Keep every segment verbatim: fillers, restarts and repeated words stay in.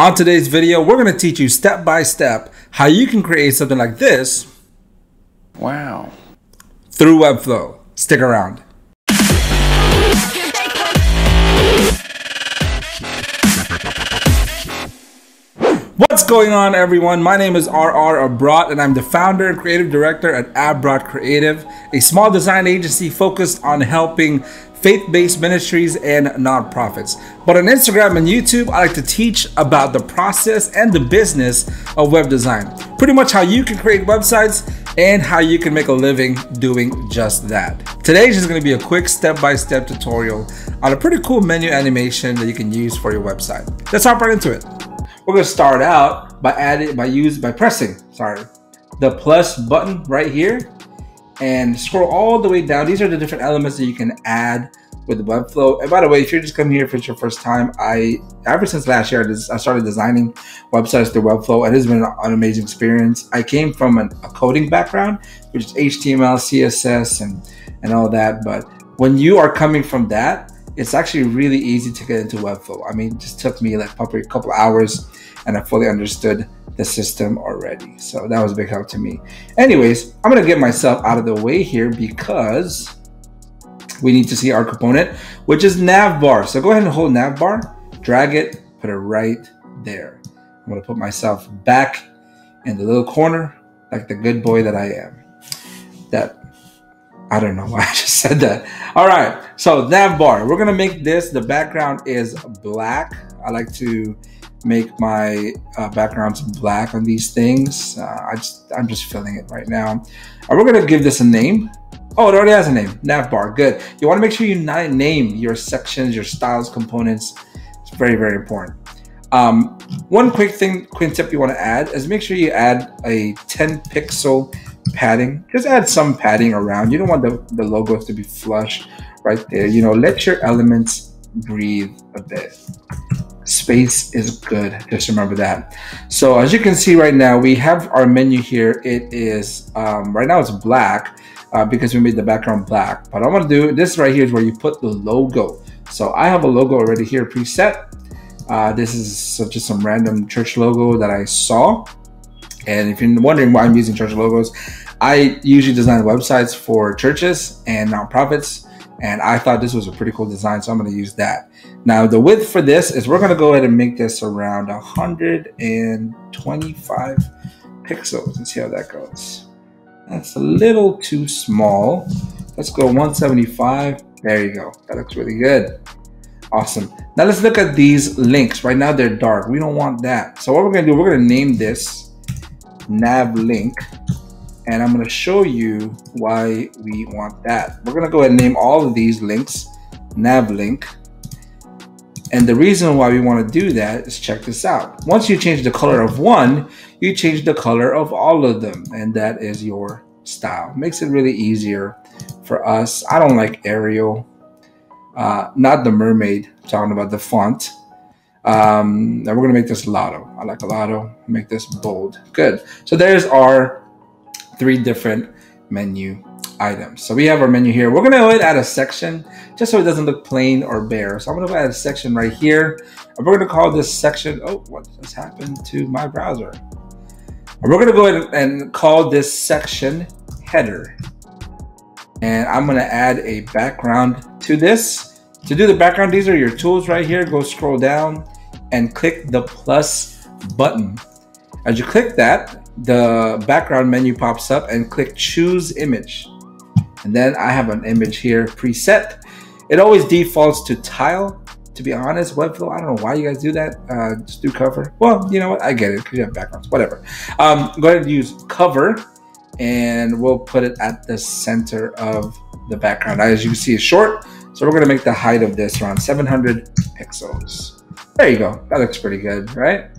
On today's video, we're going to teach you step by step how you can create something like this. Wow. Through Webflow. Stick around. What's going on, everyone? My name is R R. Abrot, and I'm the founder and creative director at Abrot Creative, a small design agency focused on helping faith-based ministries and nonprofits. But on Instagram and YouTube, I like to teach about the process and the business of web design. Pretty much how you can create websites and how you can make a living doing just that. Today's just gonna be a quick step-by-step tutorial on a pretty cool menu animation that you can use for your website. Let's hop right into it. We're gonna start out by adding, by use, by pressing, sorry, the plus button right here, and scroll all the way down. These are the different elements that you can add with the Webflow. And by the way, if you're just coming here for your first time, I, ever since last year, I started designing websites through Webflow, and it's been an amazing experience. I came from an, a coding background, which is H T M L, C S S, and, and all that. But when you are coming from that, it's actually really easy to get into Webflow. I mean, it just took me like probably a couple hours, and I fully understood the system already. So that was a big help to me. Anyways, I'm gonna get myself out of the way here because we need to see our component, which is navbar. So go ahead and hold navbar, drag it, put it right there. I'm gonna put myself back in the little corner like the good boy that I am. That, I don't know why I just said that. All right, so navbar, we're gonna make this, the background is black. I like to make my uh, backgrounds black on these things. Uh, I just, I'm just filling it right now. Uh, we're gonna give this a name. Oh, it already has a name, navbar, good. You wanna make sure you name your sections, your styles, components. It's very, very important. Um, one quick thing, quick tip you wanna add is make sure you add a ten pixel padding. Just add some padding around. You don't want the, the logo to be flush right there. You know, let your elements breathe a bit. Space is good, just remember that. So as you can see right now, we have our menu here. It is, um, right now it's black uh, because we made the background black. But I want to do this right here is where you put the logo. So I have a logo already here preset. Uh, this is just some random church logo that I saw. And if you're wondering why I'm using church logos, I usually design websites for churches and nonprofits. And I thought this was a pretty cool design, so I'm gonna use that. Now the width for this is we're gonna go ahead and make this around one hundred twenty-five pixels and see how that goes. That's a little too small. Let's go one seventy-five, there you go. That looks really good. Awesome. Now let's look at these links. Right now they're dark, we don't want that. So what we're gonna do, we're gonna name this nav link. And I'm going to show you why we want that. We're going to go ahead and name all of these links nav link. And the reason why we want to do that is check this out. Once you change the color of one, you change the color of all of them. And that is your style. Makes it really easier for us. I don't like Arial, uh, not the mermaid. I'm talking about the font. Um, now we're going to make this Lotto. I like Lotto. Make this bold. Good. So there's our three different menu items. So we have our menu here. We're gonna go ahead and add a section just so it doesn't look plain or bare. So I'm gonna add a section right here. And we're gonna call this section, oh, what just happened to my browser? And we're gonna go ahead and call this section header. And I'm gonna add a background to this. To do the background, these are your tools right here. Go scroll down and click the plus button. As you click that, the background menu pops up and click choose image. And then I have an image here preset. It always defaults to tile. To be honest, Webflow, I don't know why you guys do that. Uh, just do cover. Well, you know what? I get it because you have backgrounds, whatever. Um, go ahead and use cover and we'll put it at the center of the background. As you can see, it's short. So we're going to make the height of this around seven hundred pixels. There you go. That looks pretty good, right?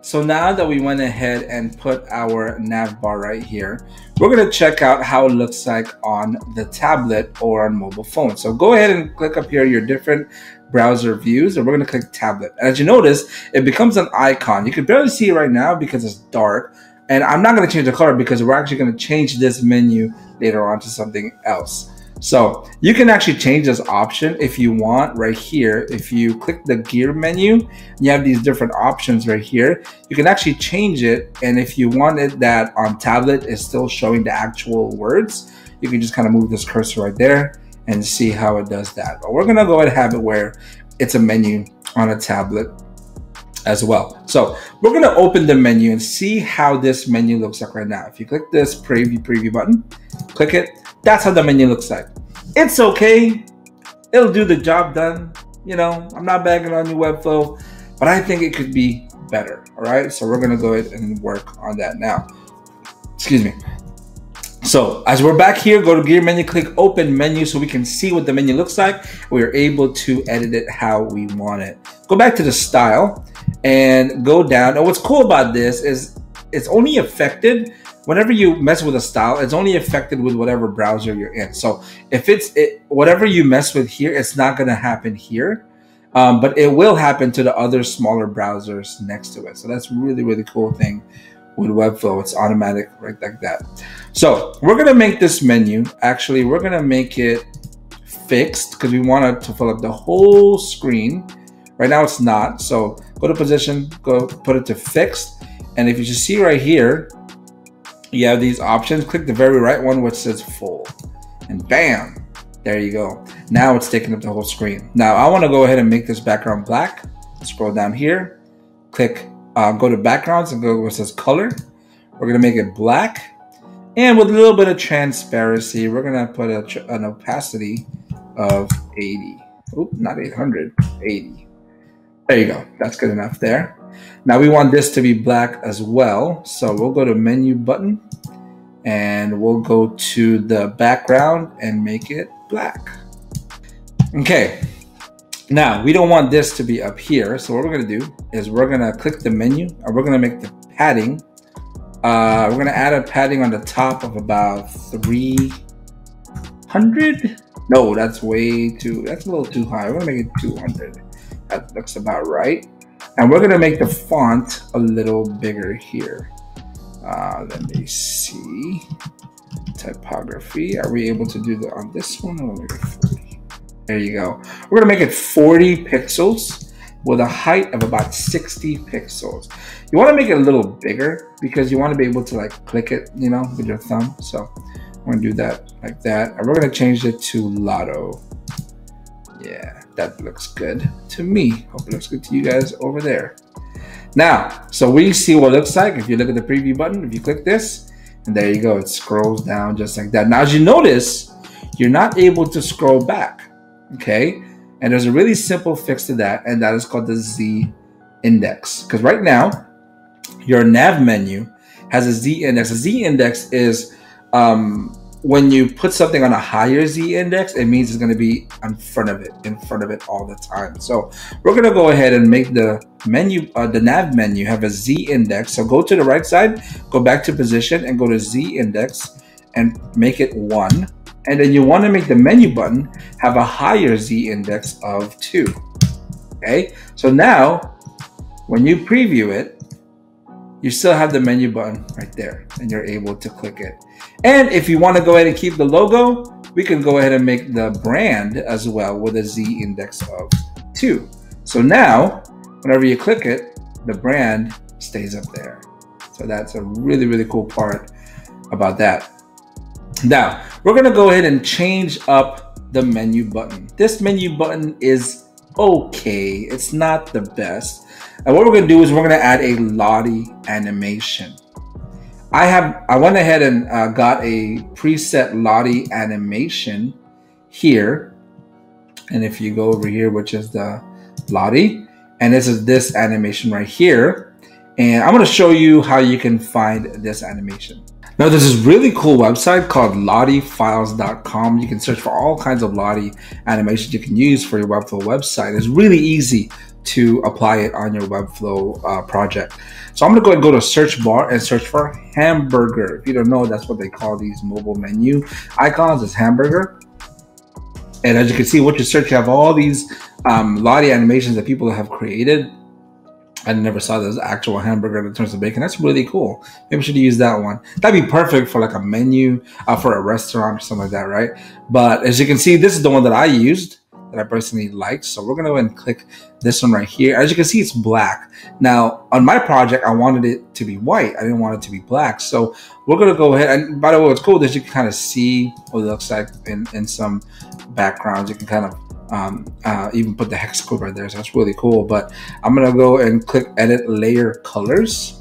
So now that we went ahead and put our navbar right here, we're gonna check out how it looks like on the tablet or on mobile phone. So go ahead and click up here, your different browser views, and we're gonna click tablet. And as you notice, it becomes an icon. You can barely see it right now because it's dark. And I'm not gonna change the color because we're actually gonna change this menu later on to something else. So you can actually change this option if you want right here. If you click the gear menu, you have these different options right here. You can actually change it. And if you wanted that on tablet is still showing the actual words, you can just kind of move this cursor right there and see how it does that. But we're gonna go ahead and have it where it's a menu on a tablet as well. So we're gonna open the menu and see how this menu looks like right now. If you click this preview preview button, click it, that's how the menu looks like. It's okay, it'll do the job done. You know, I'm not bagging on you, Webflow, but I think it could be better, all right? So we're gonna go ahead and work on that now. Excuse me. So as we're back here, go to gear menu, click open menu so we can see what the menu looks like. We're able to edit it how we want it. Go back to the style and go down. And what's cool about this is it's only affected whenever you mess with a style, it's only affected with whatever browser you're in. So if it's it, whatever you mess with here, it's not gonna happen here. Um, but it will happen to the other smaller browsers next to it. So that's really, really cool thing with Webflow. It's automatic right like that. So we're gonna make this menu, actually we're gonna make it fixed because we want it to fill up the whole screen. Right now it's not, so go to position, go put it to fixed. And if you just see right here, you have these options, click the very right one which says full and bam, there you go. Now it's taking up the whole screen. Now I wanna go ahead and make this background black. Scroll down here, click Uh, go to backgrounds and go where it says color. We're gonna make it black. And with a little bit of transparency, we're gonna put a, an opacity of eighty. Oop, not eight hundred, eighty. There you go, that's good enough there. Now we want this to be black as well. So we'll go to menu button and we'll go to the background and make it black. Okay. Now, we don't want this to be up here. So what we're gonna do is we're gonna click the menu and we're gonna make the padding. Uh, we're gonna add a padding on the top of about three hundred. No, that's way too, that's a little too high. We're gonna make it two hundred. That looks about right. And we're gonna make the font a little bigger here. Uh, let me see, typography. Are we able to do that on this one? We'll make it forty. There you go. We're gonna make it forty pixels with a height of about sixty pixels. You wanna make it a little bigger because you wanna be able to like click it, you know, with your thumb. So we're gonna do that like that. And we're gonna change it to Lotto. Yeah, that looks good to me. Hope it looks good to you guys over there. Now, so we see what it looks like. If you look at the preview button, if you click this, and there you go, it scrolls down just like that. Now, as you notice, you're not able to scroll back. Okay, and there's a really simple fix to that, and that is called the Z index. Because right now, your nav menu has a Z index. A Z index is um, when you put something on a higher Z index, it means it's going to be in front of it, in front of it all the time. So we're going to go ahead and make the menu, uh, the nav menu, have a Z index. So go to the right side, go back to position, and go to Z index, and make it one. And then you want to make the menu button have a higher Z index of two. Okay, so now when you preview it, you still have the menu button right there and you're able to click it. And if you want to go ahead and keep the logo, we can go ahead and make the brand as well with a Z index of two. So now whenever you click it, the brand stays up there. So that's a really, really cool part about that. Now, we're gonna go ahead and change up the menu button. This menu button is okay, it's not the best. And what we're gonna do is we're gonna add a Lottie animation. I have, I went ahead and uh, got a preset Lottie animation here. And if you go over here, which is the Lottie, and this is this animation right here. And I'm gonna show you how you can find this animation. Now there's this really cool website called Lottie Files dot com. You can search for all kinds of Lottie animations you can use for your Webflow website. It's really easy to apply it on your Webflow uh, project. So I'm gonna go ahead and go to search bar and search for hamburger. If you don't know, that's what they call these mobile menu icons, is hamburger. And as you can see, what you search, you have all these um, Lottie animations that people have created. I never saw this actual hamburger that turns to bacon. That's really cool. Maybe we should use that one. That'd be perfect for like a menu, uh, for a restaurant or something like that, right? But as you can see, this is the one that I used, that I personally liked. So we're gonna go ahead and click this one right here. As you can see, it's black. Now on my project, I wanted it to be white. I didn't want it to be black. So we're gonna go ahead, and by the way, what's cool is you can kind of see what it looks like in, in some backgrounds. You can kind of um, uh, even put the hex code right there. So that's really cool. But I'm gonna go and click edit layer colors.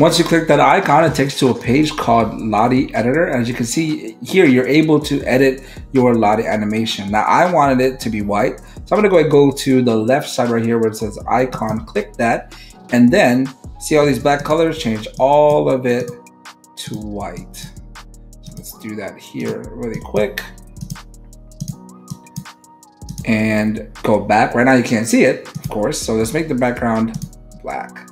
Once you click that icon, it takes to a page called Lottie Editor. As you can see here, you're able to edit your Lottie animation. Now I wanted it to be white. So I'm gonna go ahead and go to the left side right here where it says icon, click that, and then see all these black colors, change all of it to white. So let's do that here really quick. And go back. Right now you can't see it, of course. So let's make the background black.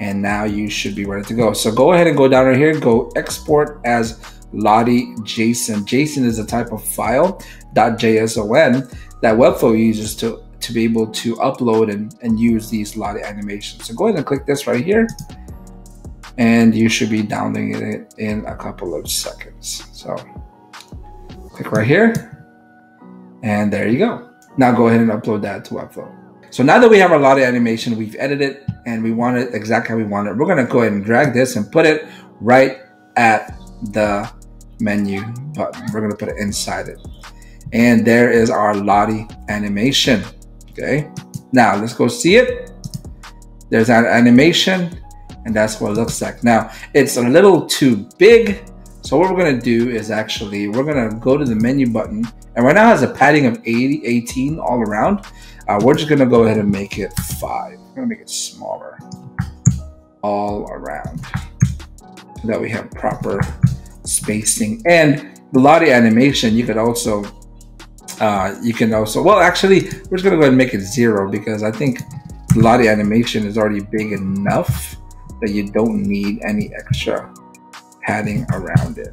And now you should be ready to go. So go ahead and go down right here, go export as Lottie JSON. JSON is a type of file, .json, that Webflow uses to, to be able to upload and, and use these Lottie animations. So go ahead and click this right here, and you should be downloading it in a couple of seconds. So click right here, and there you go. Now go ahead and upload that to Webflow. So now that we have our Lottie animation, we've edited it and we want it exactly how we want it. We're gonna go ahead and drag this and put it right at the menu button. We're gonna put it inside it. And there is our Lottie animation, okay? Now let's go see it. There's our animation, and that's what it looks like. Now, it's a little too big. So what we're gonna do is actually, we're gonna go to the menu button, and right now it has a padding of eighty, eighteen all around. Uh, we're just gonna go ahead and make it five. We're gonna make it smaller all around so that we have proper spacing. And the Lottie animation, you could also, uh, you can also, well, actually, we're just gonna go ahead and make it zero because I think the Lottie animation is already big enough that you don't need any extra padding around it.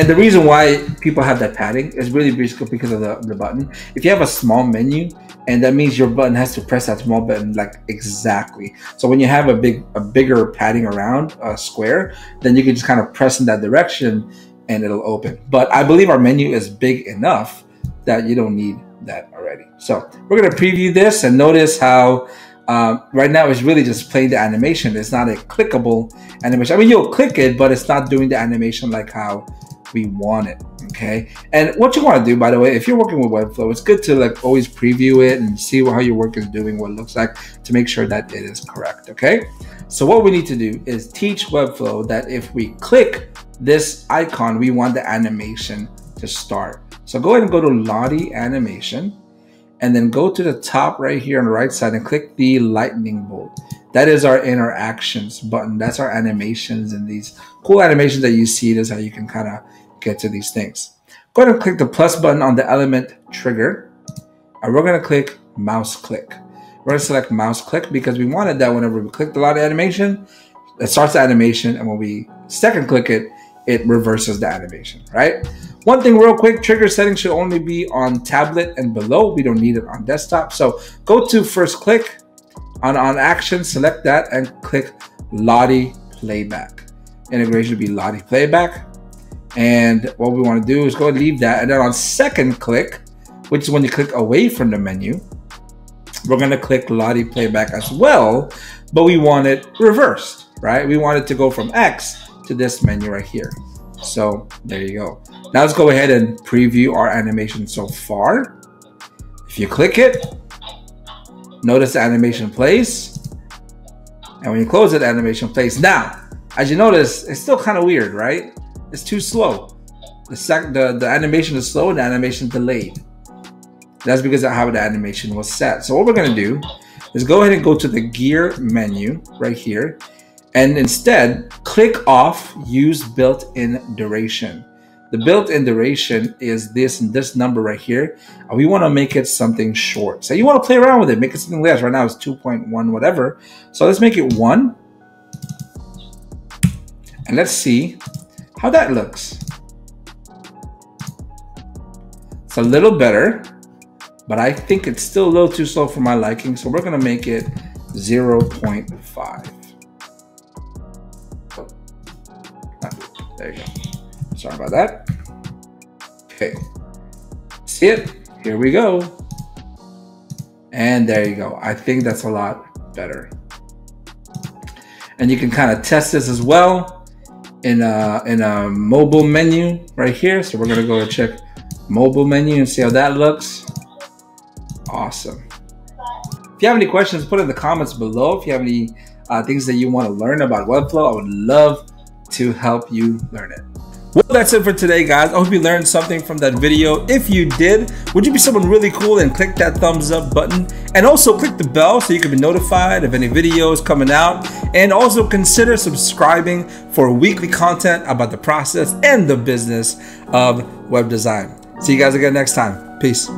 And the reason why people have that padding is really basically because of the, the button. If you have a small menu, and that means your button has to press that small button like exactly. So when you have a big, a bigger padding around a square, then you can just kind of press in that direction and it'll open. But I believe our menu is big enough that you don't need that already. So we're gonna preview this and notice how Um, right now it's really just playing the animation. It's not a clickable animation. I mean, you'll click it, but it's not doing the animation like how we want it, okay? And what you wanna do, by the way, if you're working with Webflow, it's good to like always preview it and see how your work is doing, what it looks like to make sure that it is correct, okay? So what we need to do is teach Webflow that if we click this icon, we want the animation to start. So go ahead and go to Lottie Animation, and then go to the top right here on the right side and click the lightning bolt. That is our interactions button. That's our animations, and these cool animations that you see, that's how you can kind of get to these things. Go ahead and click the plus button on the element trigger, and we're gonna click mouse click. We're gonna select mouse click because we wanted that whenever we clicked a lot of animation, it starts the animation, and when we second click it, it reverses the animation, right? One thing real quick, trigger settings should only be on tablet and below. We don't need it on desktop. So go to first click, on, on action, select that and click Lottie Playback. Integration would be Lottie Playback. And what we wanna do is go and leave that. And then on second click, which is when you click away from the menu, we're gonna click Lottie Playback as well, but we want it reversed, right? We want it to go from X to this menu right here. So there you go. Now let's go ahead and preview our animation so far. If you click it, notice the animation plays. And when you close it, the animation plays. Now, as you notice, it's still kind of weird, right? It's too slow. The, sec the, the animation is slow and the animation delayed. That's because of how the animation was set. So what we're gonna do is go ahead and go to the gear menu right here, and instead, click off use built-in duration. The built-in duration is this this number right here. We want to make it something short. So you want to play around with it, make it something less. Right now it's two point one whatever. So let's make it one. And let's see how that looks. It's a little better, but I think it's still a little too slow for my liking. So we're going to make it zero point five. There you go. Sorry about that. Okay. See it? Here we go. And there you go. I think that's a lot better. And you can kind of test this as well in a, in a mobile menu right here. So we're going to go and check mobile menu and see how that looks. Awesome. If you have any questions, put it in the comments below. If you have any uh, things that you want to learn about Webflow, I would love to help you learn it. Well, that's it for today, guys. I hope you learned something from that video. If you did, would you be someone really cool and click that thumbs up button? And also click the bell so you can be notified of any videos coming out. And also consider subscribing for weekly content about the process and the business of web design. See you guys again next time. Peace.